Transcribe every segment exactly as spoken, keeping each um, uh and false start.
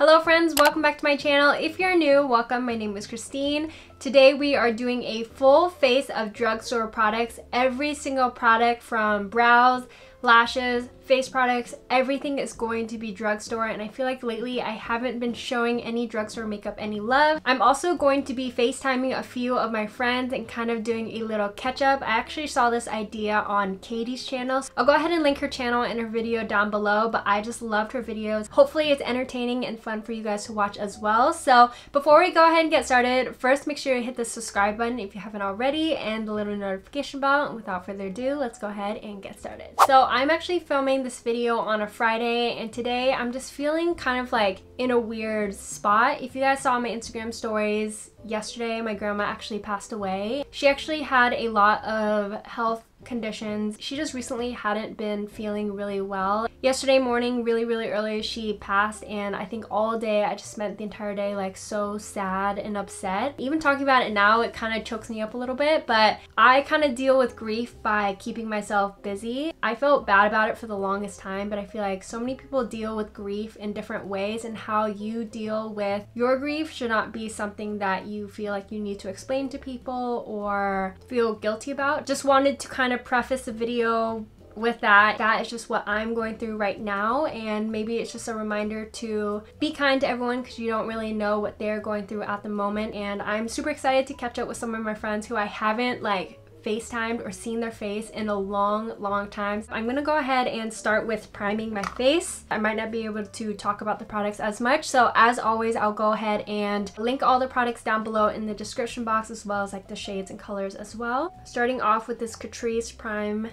Hello friends, welcome back to my channel. If you're new, welcome. My name is Christine. Today we are doing a full face of drugstore products. Every single product from brows, lashes, face products, everything is going to be drugstore, and I feel like lately I haven't been showing any drugstore makeup any love. I'm also going to be FaceTiming a few of my friends and kind of doing a little catch up. I actually saw this idea on Katie's channel. I'll go ahead and link her channel in her video down below, but I just loved her videos. Hopefully it's entertaining and fun for you guys to watch as well. So before we go ahead and get started, first make sure you hit the subscribe button if you haven't already and the little notification bell. And without further ado, let's go ahead and get started. So I'm actually filming this video on a Friday, and today I'm just feeling kind of like in a weird spot. If you guys saw my Instagram stories yesterday, my grandma actually passed away. She actually had a lot of health conditions. She just recently hadn't been feeling really well. Yesterday morning, really really early, she passed, and I think all day I just spent the entire day like so sad and upset. Even talking about it now, it kind of chokes me up a little bit, but I kind of deal with grief by keeping myself busy. I felt bad about it for the longest time, but I feel like so many people deal with grief in different ways, and how you deal with your grief should not be something that you feel like you need to explain to people or feel guilty about. Just wanted to kind of preface the video with that. That is just what I'm going through right now, and maybe it's just a reminder to be kind to everyone because you don't really know what they're going through at the moment. And I'm super excited to catch up with some of my friends who I haven't like FaceTimed or seen their face in a long long time. So I'm gonna go ahead and start with priming my face. I might not be able to talk about the products as much, so as always I'll go ahead and link all the products down below in the description box, as well as like the shades and colors as well. Starting off with this Catrice Prime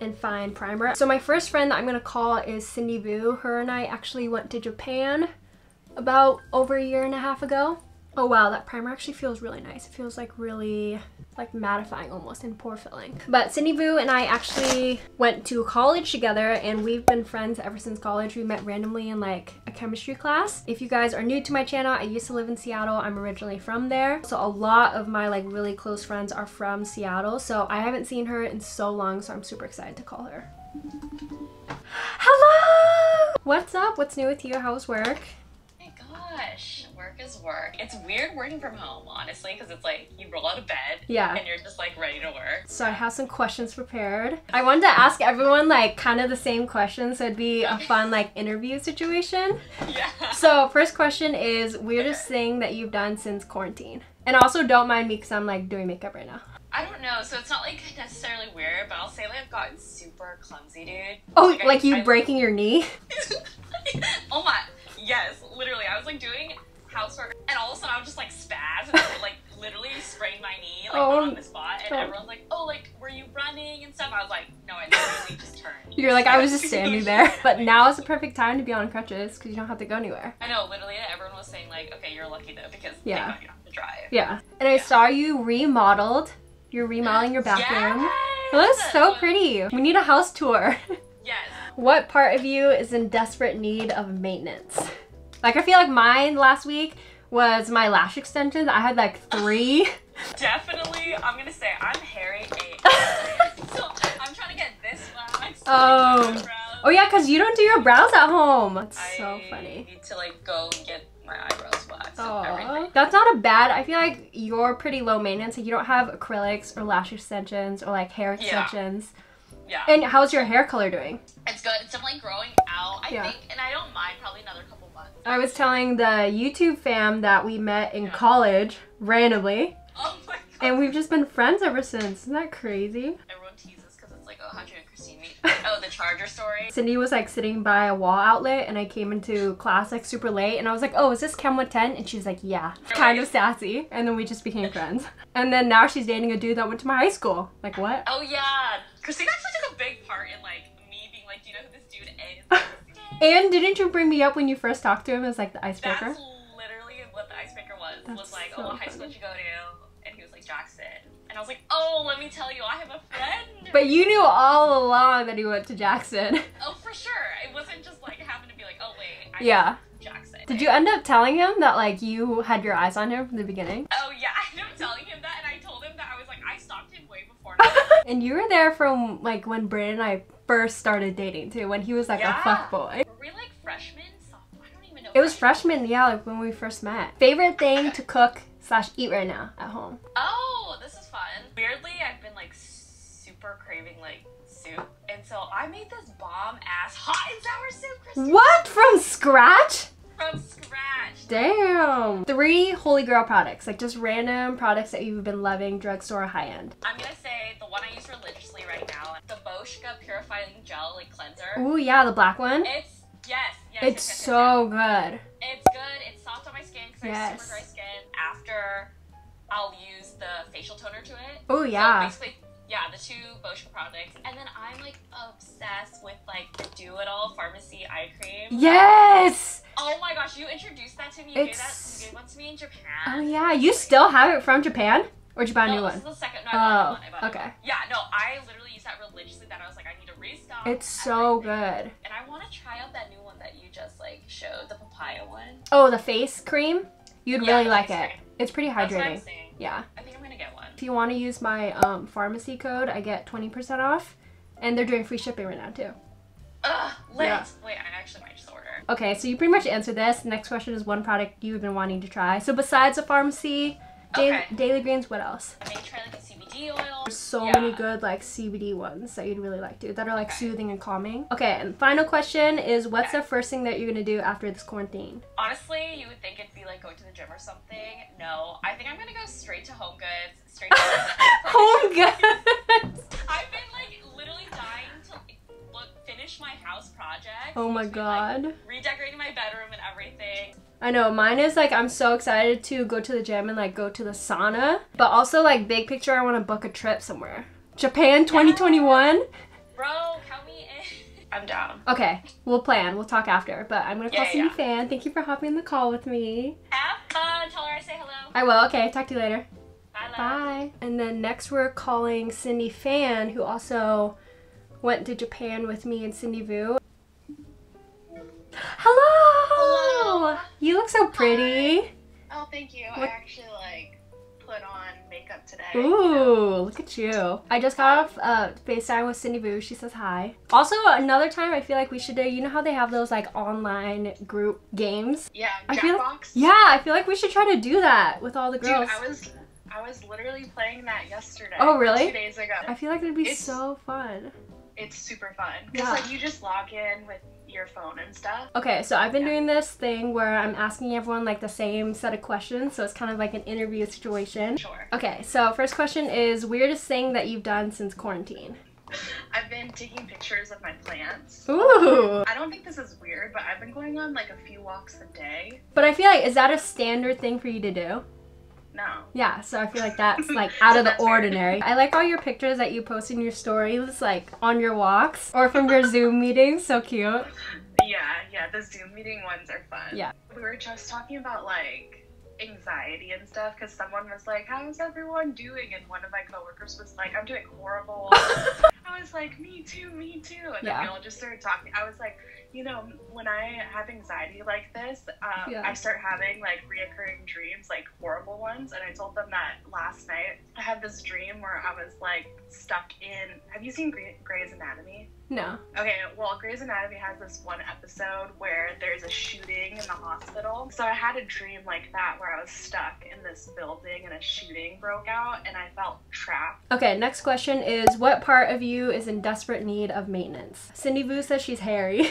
and Fine primer. So my first friend that I'm gonna call is Cindy Vu. Her and I actually went to Japan about over a year and a half ago. Oh wow, that primer actually feels really nice. It feels like really like mattifying almost and pore filling. But Cindy Vu and I actually went to college together, and we've been friends ever since college. We met randomly in like a chemistry class. If you guys are new to my channel, I used to live in Seattle. I'm originally from there. So a lot of my like really close friends are from Seattle. So I haven't seen her in so long, so I'm super excited to call her. Hello! What's up? What's new with you? How's work? Gosh, work is work. It's weird working from home, honestly, because it's like you roll out of bed, yeah, and you're just like ready to work. So I have some questions prepared. I wanted to ask everyone like kind of the same questions, so it'd be a fun like interview situation. Yeah. So first question is weirdest thing that you've done since quarantine, and also don't mind me because I'm like doing makeup right now. I don't know, so it's not like necessarily weird, but I'll say like I've gotten super clumsy, dude. Oh, like, like I, you I, breaking I, your knee? Oh my. Yes, literally. I was like doing housework and all of a sudden I was just like spaz and I, like literally sprained my knee like oh, on the spot, and everyone's like, oh, like were you running and stuff? I was like, no, I literally just turned. You're like, I was just standing there. But now is the perfect time to be on crutches because you don't have to go anywhere. I know, literally everyone was saying like, okay, you're lucky though because yeah, they got you off the drive. Yeah. And I yeah. saw you remodeled. You're remodeling your bathroom. Yes! It looks so pretty. We need a house tour. Yes. What part of you is in desperate need of maintenance? Like I feel like mine last week was my lash extensions. I had like three. Definitely, I'm gonna say I'm hairy eight. So I'm trying to get this wax. Oh. Oh yeah, cause you don't do your brows at home. That's I so funny. I need to like go get my eyebrows waxed and everything. That's not a bad, I feel like you're pretty low maintenance. Like you don't have acrylics or lash extensions or like hair extensions. Yeah. Yeah. And how's your hair color doing? It's good. It's definitely growing out, I yeah. think, and I don't mind probably another couple months. I was telling the YouTube fam that we met in yeah. college randomly. Oh my god. And we've just been friends ever since. Isn't that crazy? Everyone teases because it's like, oh, how'd you and Christine meet? Oh, the charger story. Cindy was like sitting by a wall outlet, and I came into class like super late, and I was like, oh, is this Chem one ten? And she's like, yeah. Really? Kind of sassy. And then we just became friends. And then now she's dating a dude that went to my high school. Like, what? Oh, yeah. Christine actually took a big part in like me being like, do you know who this dude is? Like, and didn't you bring me up when you first talked to him as like the icebreaker? That's literally what the icebreaker was. That's was like, so oh, what high school did you go to? And he was like, Jackson. And I was like, oh, let me tell you, I have a friend. But you knew all along that he went to Jackson. Oh, for sure. It wasn't just like happened to be like, oh wait, I yeah. Jackson. Did you end up telling him that like you had your eyes on him from the beginning? Oh yeah, I ended up telling him that, and I told him that I was like, I stalked him way before. And you were there from like when Brandon and I first started dating too, when he was like yeah. a fuckboy. Were we like freshmen? Sophomore? I don't even know It was freshman, yeah, like when we first met. Favorite thing to cook slash eat right now at home? Oh, this is fun. Weirdly, I've been like super craving like soup, and so I made this bomb ass hot and sour soup, Christine. What? From scratch? From scratch. Damn. Three holy grail products, like just random products that you've been loving, drugstore, high end. I'm gonna say the one I use religiously right now, the Boscia Purifying Gel like cleanser. Ooh yeah, the black one. It's Yes, yes. It's yes, yes, so yes. good. It's good. It's soft on my skin because yes. I have super dry skin. After, I'll use the facial toner to it. Oh, yeah. So basically, yeah, the two Boscia products. And then I'm like obsessed with like the Do-It-All Pharmacy Eye Cream. Yes! Oh my gosh, you introduced that to me. You, it's... gave, that, you gave one to me in Japan. Oh, yeah. You still have it from Japan? Or did you buy a no, new one? No, this is the second. No, I bought oh, one. I bought okay. One. Yeah, no, I literally use that religiously that I was like, I need to restock. It's so everything. good. And I want to try out that new one that you just like showed, the papaya one. Oh, the face cream? You'd yeah, really like it. Cream. It's pretty hydrating. That's what I'm saying. Yeah. I think I'm going to get one. If you want to use my um, pharmacy code, I get twenty percent off. And they're doing free shipping right now, too. Ugh, lit. Yeah. Wait, I actually might just order. Okay, so you pretty much answered this. Next question is one product you've been wanting to try. So besides the pharmacy... Daily, okay. Daily greens, what else? I may try like a C B D oil. There's so yeah. many good like C B D ones that you'd really like to, that are like okay. soothing and calming. Okay, and final question is what's okay. the first thing that you're gonna do after this quarantine? Honestly, you would think it'd be like going to the gym or something. No, I think I'm gonna go straight to Home Goods. Straight to Home Goods! I've been like literally dying to look, finish my house project. Oh my god. Been, like, redecorating my bedroom and everything. I know, mine is like, I'm so excited to go to the gym and like go to the sauna, but also like big picture, I want to book a trip somewhere. Japan twenty twenty-one? Yeah. Bro, count me in. I'm down. Okay, we'll plan, we'll talk after, but I'm gonna call yeah, Cindy yeah. Phan. Thank you for hopping on the call with me. Have fun, tell her I say hello. I will, okay, talk to you later. Bye, love. Bye. And then next we're calling Cindy Phan, who also went to Japan with me and Cindy Vu. Hello! Hello! You look so pretty. Hi. Oh, thank you. What? I actually, like, put on makeup today. Ooh, you know? Look at you. I just got off uh, FaceTime with Cindy Vu. She says hi. Also, another time I feel like we should do, you know how they have those, like, online group games? Yeah, Jackbox. Yeah, I feel like we should try to do that with all the girls. Dude, I was... I was literally playing that yesterday. Oh, really? Two days ago. I feel like it'd be it's, so fun. It's super fun. Because, yeah. like, you just log in with your phone and stuff. Okay, so I've been yeah. doing this thing where I'm asking everyone, like, the same set of questions. So it's kind of like an interview situation. Sure. Okay, so first question is, weirdest thing that you've done since quarantine? I've been taking pictures of my plants. Ooh! I don't think this is weird, but I've been going on, like, a few walks a day. But I feel like, is that a standard thing for you to do? No. Yeah, so I feel like that's like out of the ordinary. I like all your pictures that you post in your stories, like on your walks or from your Zoom meetings. So cute. Yeah, yeah, the Zoom meeting ones are fun. Yeah. We were just talking about like anxiety and stuff because someone was like, how is everyone doing? And one of my coworkers was like, I'm doing horrible. I was like, me too, me too. And yeah. then we all just started talking. I was like, you know, when I have anxiety like this, um, yeah. I start having like reoccurring dreams, like horrible ones. And I told them that last night I had this dream where I was like stuck in, have you seen Grey, Grey's Anatomy? No. Okay, well, Grey's Anatomy has this one episode where there's a shooting in the hospital. So I had a dream like that where I was stuck in this building and a shooting broke out and I felt trapped. Okay, next question is what part of you is in desperate need of maintenance? Cindy Vu says she's hairy.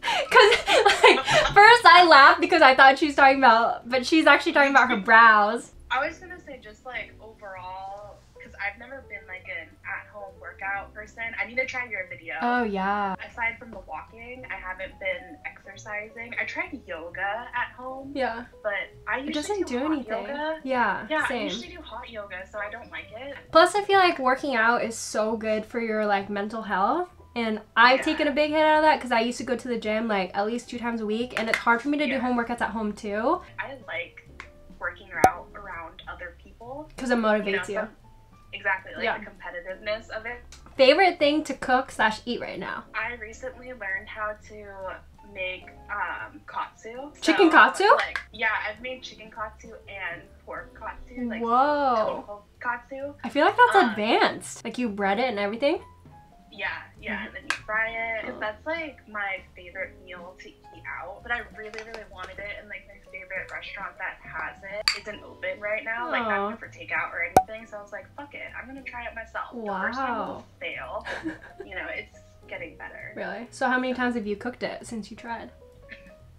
Because, like, first I laughed because I thought she was talking about, but she's actually talking about her brows. I was going to say just, like, overall, because I've never been, like, an at-home workout person. I need to try your video. Oh, yeah. Aside from the walking, I haven't been exercising. I tried yoga at home. Yeah. But I usually it doesn't do, do hot anything. Yoga. Yeah, Yeah, same. I usually do hot yoga, so I don't like it. Plus, I feel like working out is so good for your, like, mental health. And I've yeah. taken a big hit out of that because I used to go to the gym like at least two times a week and it's hard for me to yeah. do home workouts at home too. I like working out around other people. Because it motivates you. Know, you. Some, exactly, like yeah. the competitiveness of it. Favorite thing to cook slash eat right now? I recently learned how to make um, katsu. So, chicken katsu? Like, yeah, I've made chicken katsu and pork katsu. Like, whoa. Katsu. I feel like that's um, advanced. Like you bread it and everything? Yeah, yeah, and then you fry it. Cause that's like my favorite meal to eat out, but I really, really wanted it, and like my favorite restaurant that has it isn't open right now. Aww. Like not even for takeout or anything. So I was like, fuck it, I'm gonna try it myself. Wow. The first time will fail. You know, it's getting better. Really? So how many times have you cooked it since you tried?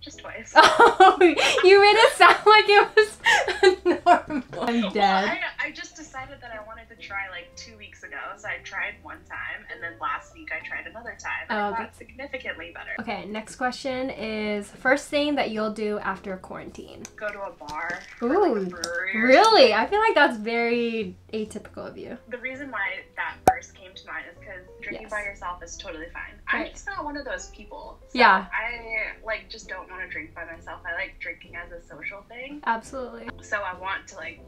Just twice. Oh, you made it sound like it was normal. I'm dead. Well, I, I just decided that I wanted to try like two weeks ago, so I tried one time, and then last week I tried another time, and oh, I got significantly better. Okay, next question is, first thing that you'll do after quarantine? Go to a bar. Ooh, like a brewery or really? Something. I feel like that's very atypical of you. The reason why that first came to mind is because drinking yes. by yourself is totally fine. Right. I'm just not one of those people. So yeah. I like just don't want to drink by myself. I like drinking as a social thing. Absolutely. So I want to like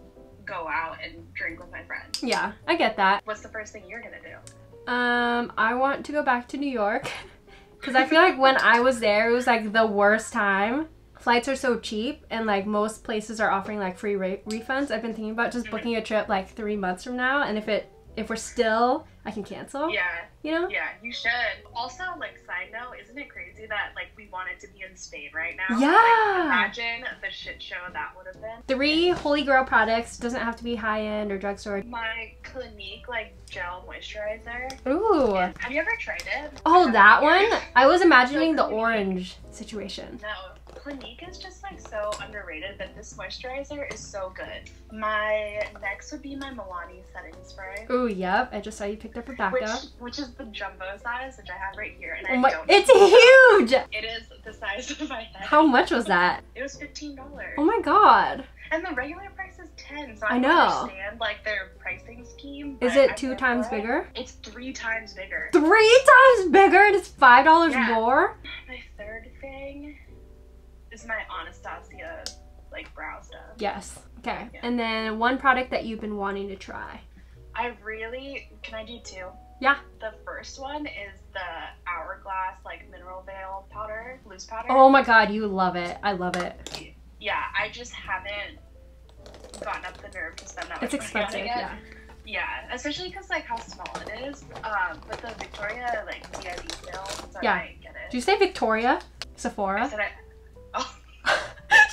go out and drink with my friends. Yeah, I get that. What's the first thing you're gonna do? Um, I want to go back to New York because I feel like when I was there, it was like the worst time. Flights are so cheap, and like most places are offering like free rate refunds. I've been thinking about just mm-hmm. booking a trip like three months from now, and if it if we're still, I can cancel. Yeah. You know? Yeah, you should. Also, like, side note, isn't it crazy that, like, we wanted to be in Spain right now? Yeah! Like, imagine the shit show that would have been. Three holy grail products. Doesn't have to be high-end or drugstore. My Clinique, like, gel moisturizer. Ooh! And have you ever tried it? Oh, that one? I was imagining the orange situation. No. Clinique is just like so underrated, but this moisturizer is so good. My next would be my Milani setting spray. Oh, yep. I just saw you picked up a backup. Which, which is the jumbo size, which I have right here. And oh I my, don't it's huge! It is the size of my head. How much was that? It was fifteen dollars. Oh my god. And the regular price is ten dollars, so I, I don't know. understand like their pricing scheme. Is it two times it. bigger? It's three times bigger. Three times bigger? And it's five dollars yeah. more? My third thing is my Anastasia like brow stuff. Yes. Okay. Yeah. And then one product that you've been wanting to try. I really, can I do two? Yeah. The first one is the Hourglass like mineral veil powder, loose powder. Oh my god, you love it. I love it. Yeah, I just haven't gotten up the nerve to spend that much money on it. It's expensive, yeah. Yeah, especially because like how small it is. Um, but the Victoria like D I D sale, so yeah. I get it. Did you say Victoria? Sephora? I said I, Oh.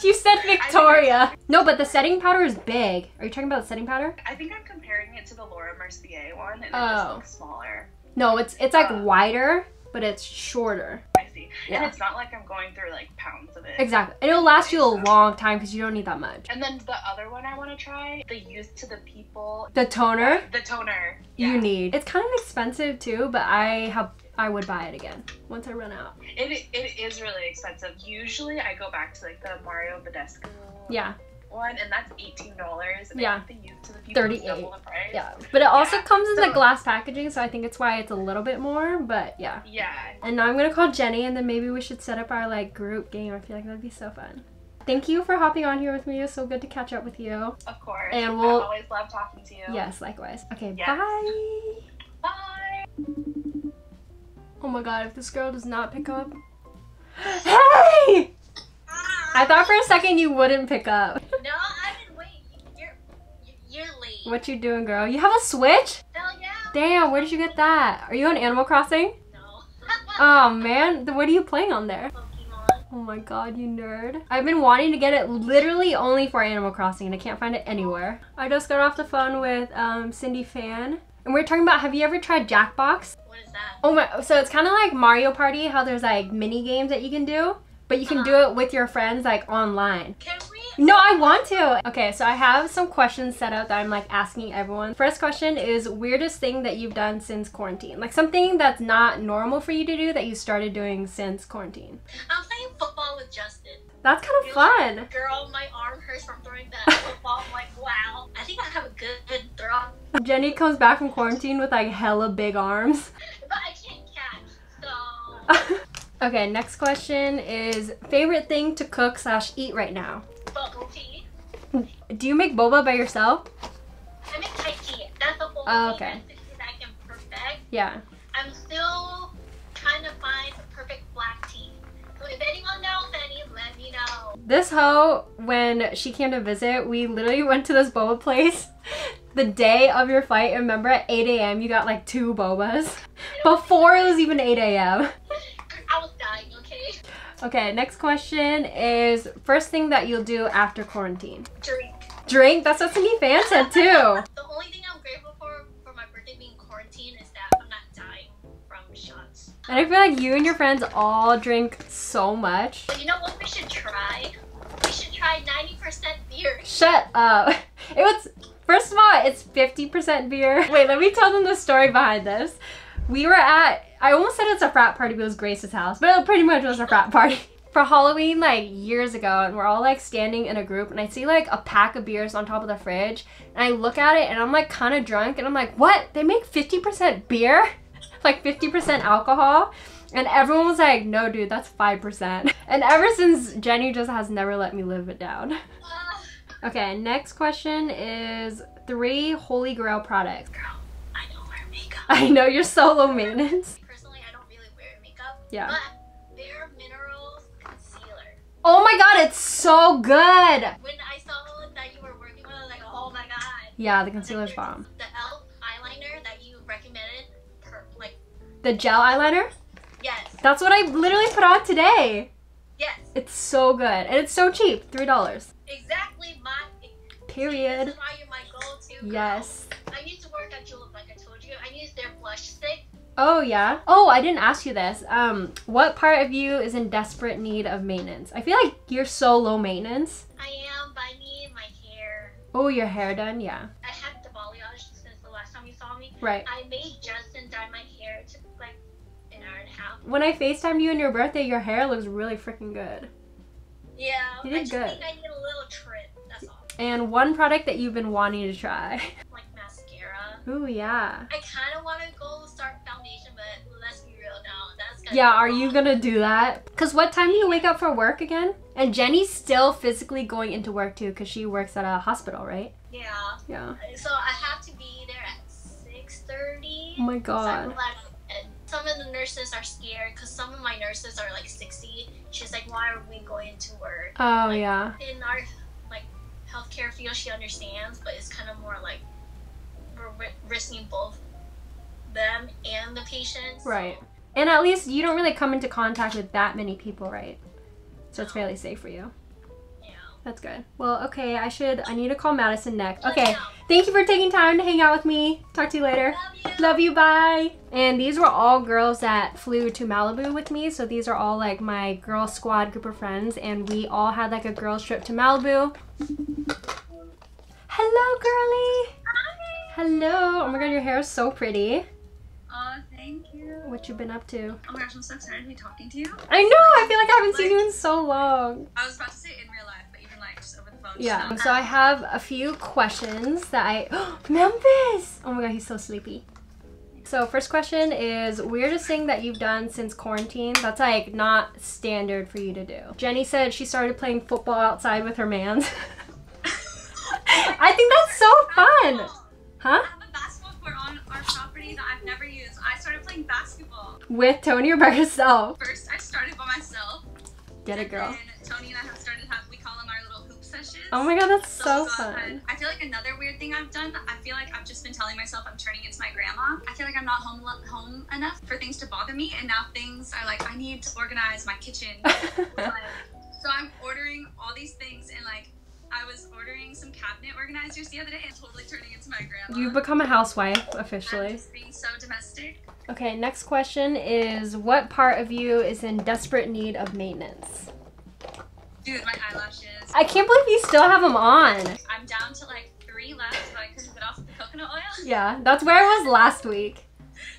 You said Victoria. No, but the setting powder is big. Are you talking about the setting powder? I think I'm comparing it to the Laura Mercier one, and oh. it just looks smaller. No, it's it's like uh, wider, but it's shorter. I see. Yeah. And it's not like I'm going through like pounds of it. Exactly. And it'll last you a long time because you don't need that much. And then the other one I want to try, the Youth To The People. The toner? The toner. Yeah. You need. It's kind of expensive too, but I have... I would buy it again once I run out. It it is really expensive. Usually I go back to like the Mario Badescu yeah. one, and that's eighteen dollars. Yeah. The Youth To The People thirty-eight. Double the price. Yeah. But it also yeah. comes so, in the glass packaging, so I think it's why it's a little bit more. But yeah. Yeah. And now I'm gonna call Jenny, and then maybe we should set up our like group game. I feel like that'd be so fun. Thank you for hopping on here with me. It was so good to catch up with you. Of course. And we'll I always love talking to you. Yes, likewise. Okay. Yes. Bye. Bye. Oh my god, if this girl does not pick up... Hey! I thought for a second you wouldn't pick up. No, I've been waiting. You're, you're late. What you doing, girl? You have a Switch? Hell yeah. Damn, where did you get that? Are you on Animal Crossing? No. Oh man, what are you playing on there? Pokemon. Oh my god, you nerd. I've been wanting to get it literally only for Animal Crossing, and I can't find it anywhere. I just got off the phone with um, Cindy Phan, and we were talking about, have you ever tried Jackbox? That. Oh my, so it's kind of like Mario Party, how there's like mini games that you can do, but you can uh-huh. do it with your friends like online. Can we? No, I want to. Okay, so I have some questions set up that I'm like asking everyone. First question is weirdest thing that you've done since quarantine, like something that's not normal for you to do that you started doing since quarantine. I'm playing football with Justin. That's kind of fun. Like, girl, my arm hurts from throwing that football. I'm like, wow, I think I have a good, good throw. Jenny comes back from quarantine with like hella big arms. But I can't catch, so... Okay, next question is favorite thing to cook slash eat right now? Bubble tea. Do you make boba by yourself? I make Thai tea. That's the only oh, okay. recipe that I can perfect. Yeah. I'm still trying to find the perfect black tea. So if anyone knows any, let me know. This hoe, when she came to visit, we literally went to this boba place the day of your flight. Remember at eight A M you got like two bobas? Before it was even eight A M I was dying, okay? Okay, next question is, first thing that you'll do after quarantine? Drink. Drink? That's what Cindy Phan said too. The only thing I'm grateful for for my birthday being quarantine is that I'm not dying from shots. And I feel like you and your friends all drink so much. But you know what we should try? We should try ninety percent beer. Shut up. It was, first of all, it's fifty percent beer. Wait, let me tell them the story behind this. We were at, I almost said it's a frat party, but it was Grace's house, but it pretty much was a frat party. For Halloween, like years ago, and we're all like standing in a group, and I see like a pack of beers on top of the fridge, and I look at it and I'm like kind of drunk, and I'm like, what? They make fifty percent beer? Like fifty percent alcohol? And everyone was like, no dude, that's five percent. And ever since, Jenny just has never let me live it down. Okay, next question is three holy grail products. Girl, I don't wear makeup. I know, you're so low maintenance. Personally, I don't really wear makeup. Yeah. But Bare Minerals Concealer. Oh my god, it's so good! When I saw that you were working with it, I was like, oh my god. Yeah, the concealer's bomb. The elf eyeliner that you recommended, per, like... The gel eyeliner? Yes. That's what I literally put on today. Yes. It's so good. And it's so cheap, three dollars. Exactly my... Period. See, this is why you're my go-to girl. Yes. I used to work at Julep, like I told you. I used their blush stick. Oh, yeah? Oh, I didn't ask you this. Um, what part of you is in desperate need of maintenance? I feel like you're so low maintenance. I am, but I need my hair. Oh, your hair done? Yeah. I had the balayage since the last time you saw me. Right. I made Justin dye my hair to, like, an hour and a half. When I FaceTimed you on your birthday, your hair looks really freaking good. Yeah, you did I just good. think I need a little trim, that's all. And one product that you've been wanting to try. Like mascara. Ooh, yeah. I kind of want to go start foundation, but let's be real now. That's gonna yeah, are long. you gonna do that? Because what time do you wake up for work again? And Jenny's still physically going into work too, because she works at a hospital, right? Yeah. Yeah. So I have to be there at six thirty. Oh my god. Some of the nurses are scared because some of my nurses are like sixty. She's like, why are we going to work? Oh, like, yeah. In our like healthcare field, she understands, but it's kind of more like we're ri risking both them and the patients. Right. So. And at least you don't really come into contact with that many people, right? So no. It's fairly safe for you. Yeah. That's good. Well, okay, I should, I need to call Madison next. Okay. No. Thank you for taking time to hang out with me. Talk to you later. Love you. Love you, bye. And these were all girls that flew to Malibu with me. So these are all like my girl squad group of friends, and we all had like a girls trip to Malibu. Hello, girly. Hi. Hello. Oh my god, your hair is so pretty. Oh, thank you. What you been up to? Oh my gosh, I'm so excited to be talking to you. I know. I feel like I haven't like, seen you in so long. I was about to say in real life, but even like just over the phone. Yeah. So I have a few questions that I... Oh, Memphis! Oh my god, he's so sleepy. So first question is, weirdest thing that you've done since quarantine that's like not standard for you to do. Jenny said she started playing football outside with her mans. I think that's so fun. Huh? I have a basketball court on our property that I've never used. I started playing basketball. With Tony or by herself? First I started by myself. Get it, girl. And Tony and I have started having, we call them our little hoop sessions. Oh my god, that's so, so fun. I feel like another weird thing I've done, I feel like I've just been telling myself I'm turning into my grandma. I feel like I'm not home home enough for things to bother me, and now things are like, I need to organize my kitchen. Like, so I'm ordering all these things, and like, I was ordering some cabinet organizers the other day and totally turning into my grandma. You've become a housewife, officially. I'm just being so domestic. Okay, next question is, what part of you is in desperate need of maintenance? Dude, my eyelashes. I can't believe you still have them on. I'm down to like three left, but I couldn't get off the coconut oil. Yeah, that's where I was last week.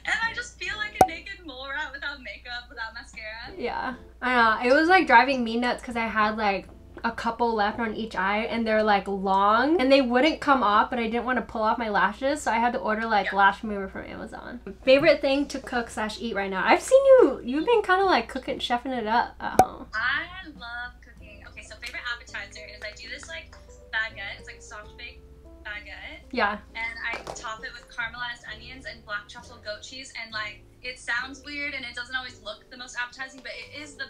And I just feel like a naked mole rat without makeup, without mascara. Yeah, I know. It was like driving me nuts because I had like a couple left on each eye, and they're like long and they wouldn't come off, but I didn't want to pull off my lashes, so I had to order like yeah. lash remover from Amazon. Favorite thing to cook slash eat right now? I've seen you, you've been kind of like cooking, chefing it up at home. I love cooking. Okay, so favorite appetizer is I do this like baguette, it's like a soft baked baguette. Yeah. And I top it with caramelized onions and black truffle goat cheese, and like it sounds weird and it doesn't always look the most appetizing, but it is the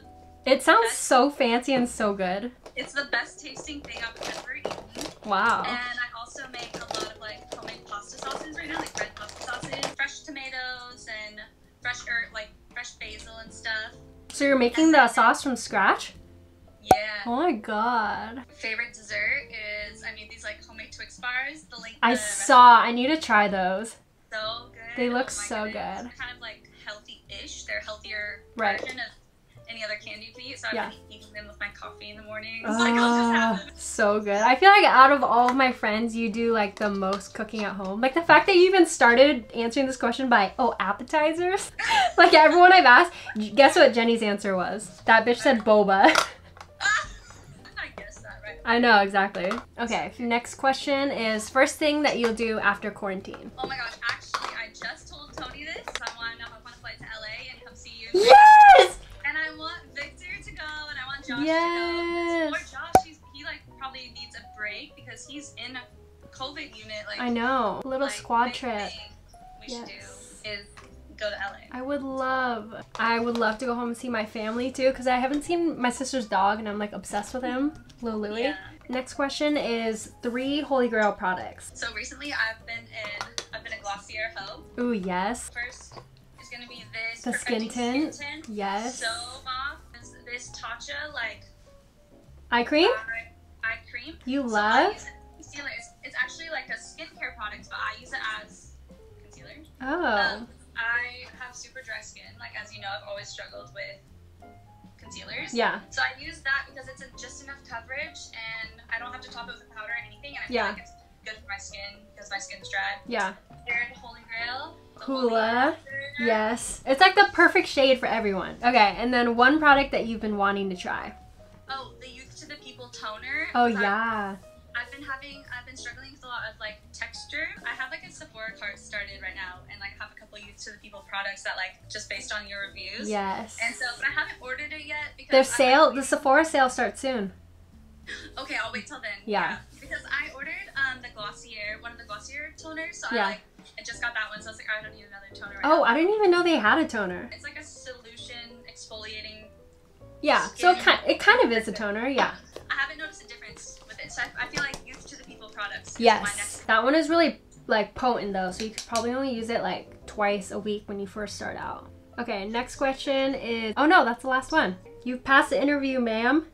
It sounds best. so fancy and so good. It's the best tasting thing I've ever eaten. Wow. And I also make a lot of like homemade pasta sauces right now, like red pasta sauces, fresh tomatoes and fresh, er, like fresh basil and stuff. So you're making the sauce from scratch? Yeah. Oh my god. Favorite dessert is, I made these like homemade Twix bars. The link. I saw. I need to try those. So good. They look oh so goodness. good. They're kind of like healthy-ish. They're healthier right. version of any other candy you can eat. So I've yeah. been eating them with my coffee in the morning. Uh, like I'll just have them. So good. I feel like out of all of my friends, you do like the most cooking at home. Like the fact that you even started answering this question by, oh, appetizers. Like everyone I've asked, guess what Jenny's answer was? That bitch said boba. I know, exactly. Okay, next question is first thing that you'll do after quarantine. Oh my gosh, actually, I just told Tony this. I want to hop on a flight to L A and come see you. Yes! And I want Victor to go, and I want Josh yes. to go. Poor Josh, he's, he like probably needs a break because he's in a COVID unit. Like I know, a little like, squad trip. We yes. should do is go to L A. I would love, I would love to go home and see my family too, because I haven't seen my sister's dog and I'm like obsessed with him, little Louie. Yeah. Next question is three holy grail products. So recently I've been in, I've been a Glossier hoe. Ooh, yes. First is gonna be this. The skin tint. skin tint. Yes. So off is this Tatcha like. Eye cream? Eye, eye cream. You so love? It concealer. It's, it's actually like a skincare product, but I use it as concealer. Oh. Um, I have super dry skin, like as you know, I've always struggled with concealers. Yeah. So I use that because it's a, just enough coverage, and I don't have to top it with a powder or anything, and I yeah. feel like it's good for my skin because my skin's dry. Yeah. Third holy grail. Hoola. Yes. It's like the perfect shade for everyone. Okay, and then one product that you've been wanting to try. Oh, the Youth To The People toner. Oh yeah. I've been having, I've been struggling with a lot of like texture. I have like a Sephora cart started right now and like have a couple Youth To The People products that like just based on your reviews. Yes. And so, but I haven't ordered it yet because- Their sale, like, the Sephora sale starts soon. Okay, I'll wait till then. Yeah. yeah. Because I ordered um, the Glossier, one of the Glossier toners. So yeah. I like, I just got that one. So I was like, I don't need another toner right Oh, now. I didn't even know they had a toner. It's like a solution exfoliating Yeah, skin. so it kind, it kind of is a toner, yeah. I haven't noticed a difference. So I, I feel like Youth To The People products. Yes, my next that one is really like potent though, so you could probably only use it like twice a week when you first start out. Okay, next question is, oh no, that's the last one. You've passed the interview, ma'am.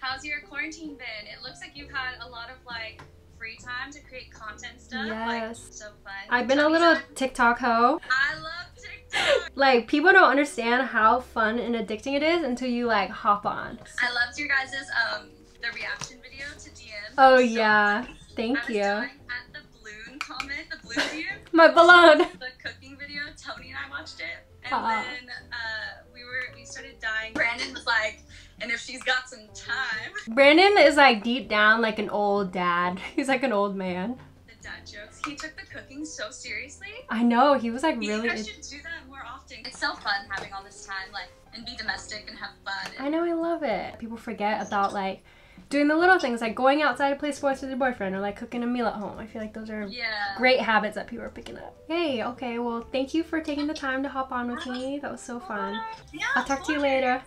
How's your quarantine been? It looks like you've had a lot of like free time to create content stuff. Yes. Like, so fun. I've been Tell a little time. TikTok hoe. I love TikTok. Like people don't understand how fun and addicting it is until you like hop on. So. I loved your guys' um, the reaction video to D Ms. Oh so yeah, funny. thank I was you. At the balloon comment, the balloon view. My balloon. The cooking video, Tony and I watched it, and Aww. then uh, we were we started dying. Brandon was like, and if she's got some time. Brandon is like deep down like an old dad. He's like an old man. The dad jokes. He took the cooking so seriously. I know. He was like you really. You guys should do that more often. It's so fun having all this time, like, and be domestic and have fun. And I know. I love it. People forget about like. doing the little things like going outside to play sports with your boyfriend or like cooking a meal at home. I feel like those are yeah. great habits that people are picking up. Yay, okay, well thank you for taking the time to hop on with me. That was so fun. Yeah, I'll talk to you later.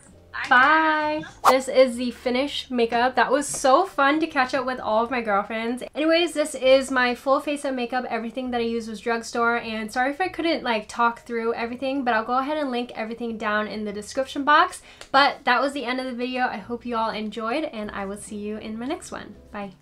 Bye. This is the finished makeup. That was so fun to catch up with all of my girlfriends. Anyways, this is my full face of makeup. Everything that I used was drugstore, and sorry if I couldn't like talk through everything, but I'll go ahead and link everything down in the description box. But that was the end of the video. I hope you all enjoyed, and I will see you in my next one. Bye.